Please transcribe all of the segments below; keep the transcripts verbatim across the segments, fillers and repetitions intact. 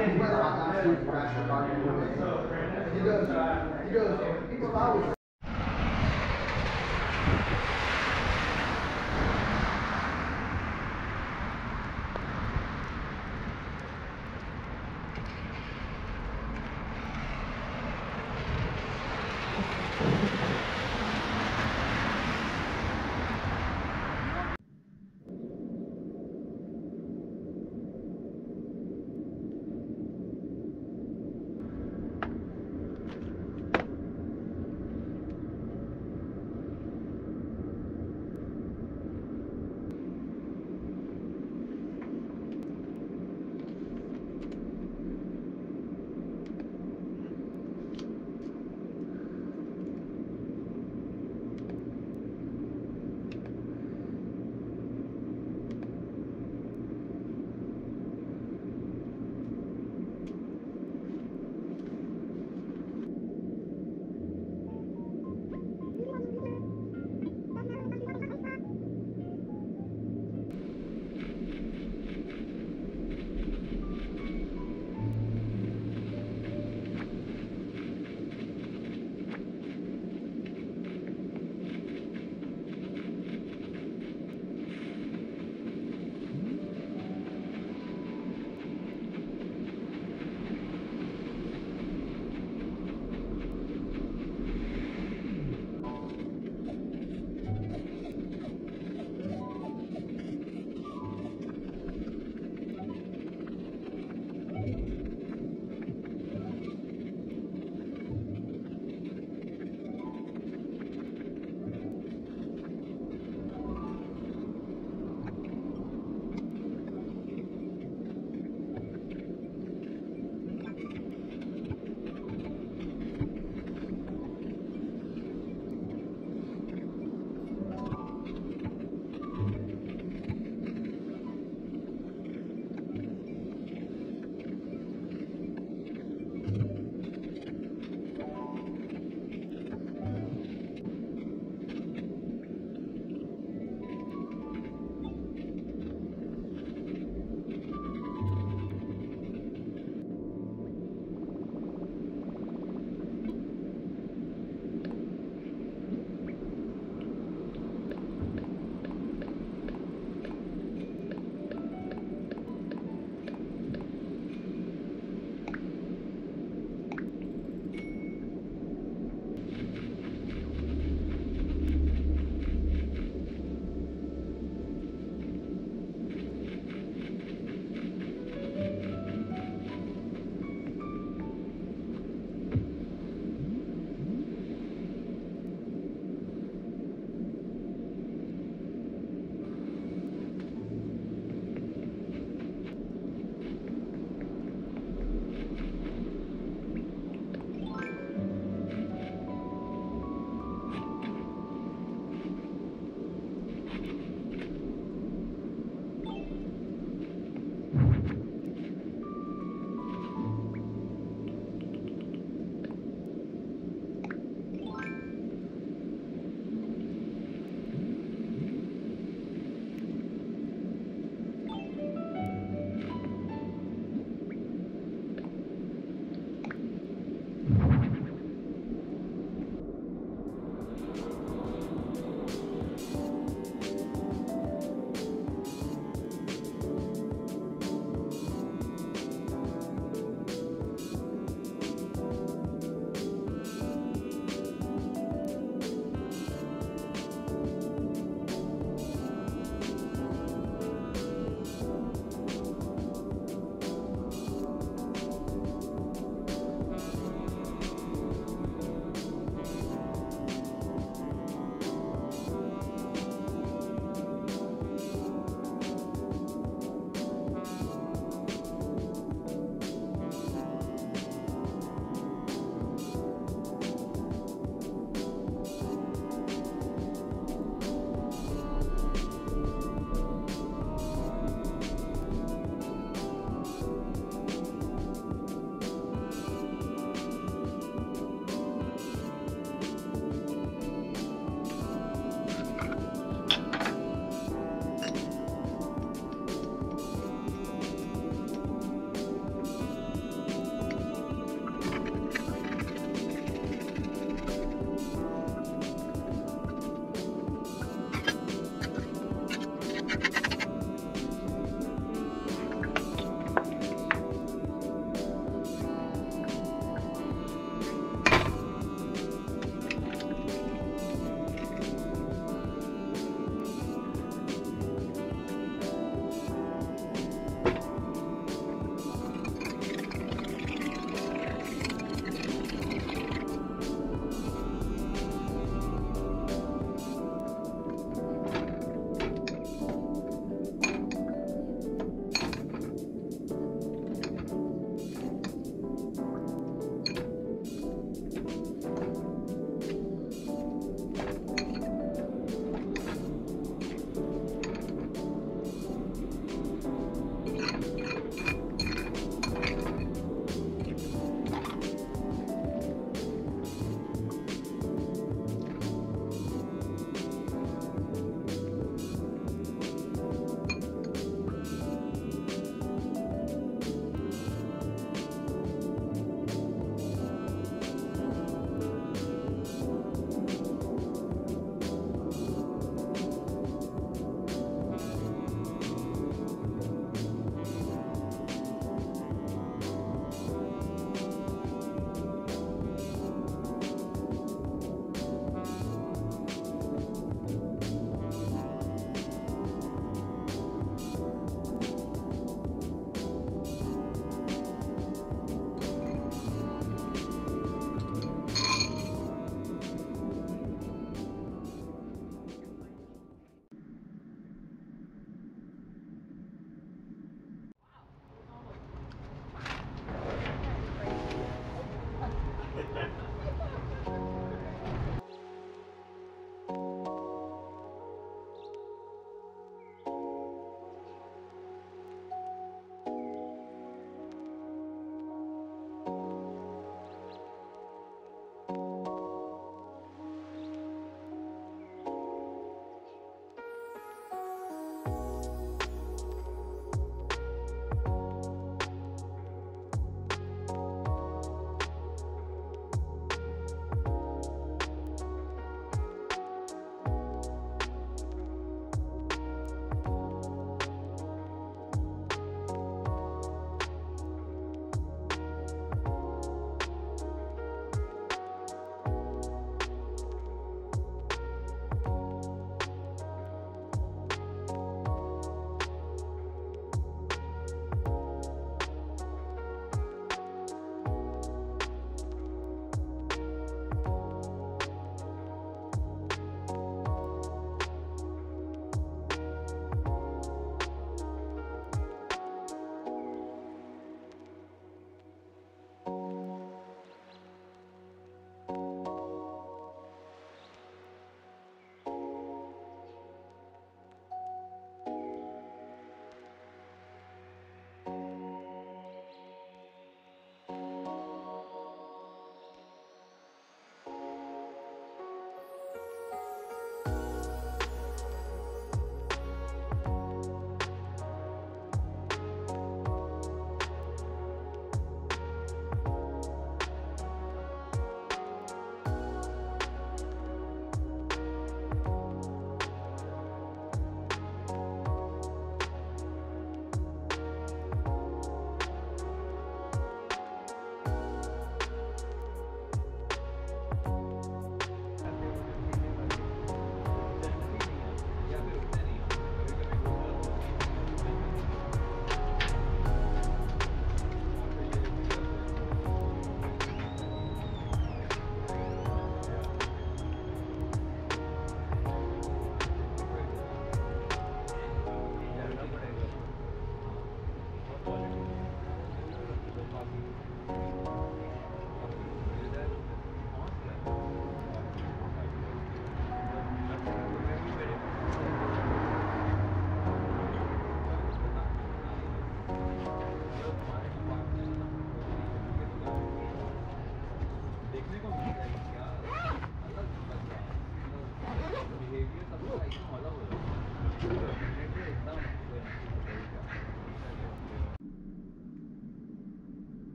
He goes, he goes, people always.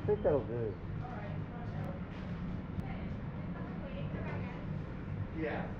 I think that'll do. Yeah.